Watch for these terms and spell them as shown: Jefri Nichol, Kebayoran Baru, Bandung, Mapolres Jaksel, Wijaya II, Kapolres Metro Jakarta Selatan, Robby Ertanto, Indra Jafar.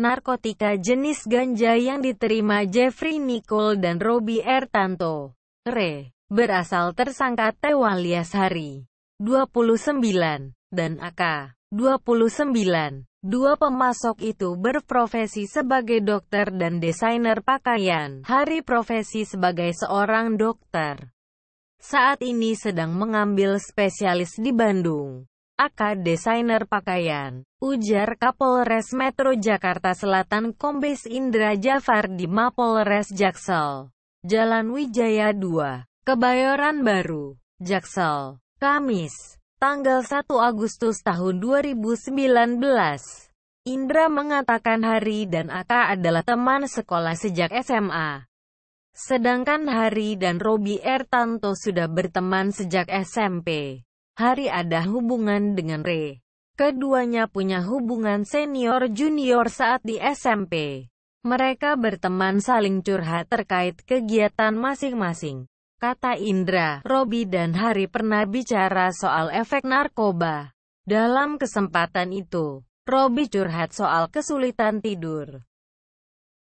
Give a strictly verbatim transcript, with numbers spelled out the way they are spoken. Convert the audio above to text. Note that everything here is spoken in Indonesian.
narkotika jenis ganja yang diterima Jefri Nichol dan Robby Ertanto, R E, berasal tersangka T W alias Hari, dua puluh sembilan, dan A K, dua puluh sembilan. Dua pemasok itu berprofesi sebagai dokter dan desainer pakaian. Hari profesi sebagai seorang dokter. Saat ini sedang mengambil spesialis di Bandung. A K desainer pakaian, ujar Kapolres Metro Jakarta Selatan Kombes Indra Jafar di Mapolres Jaksel, Jalan Wijaya dua, Kebayoran Baru, Jaksel, Kamis, tanggal satu Agustus tahun dua ribu sembilan belas. Indra mengatakan Hari dan A K adalah teman sekolah sejak S M A. Sedangkan Hari dan Robby Ertanto sudah berteman sejak S M P. Hari ada hubungan dengan R E. Keduanya punya hubungan senior-junior saat di S M P. Mereka berteman saling curhat terkait kegiatan masing-masing. Kata Indra, Robby dan Hari pernah bicara soal efek narkoba. Dalam kesempatan itu, Robby curhat soal kesulitan tidur.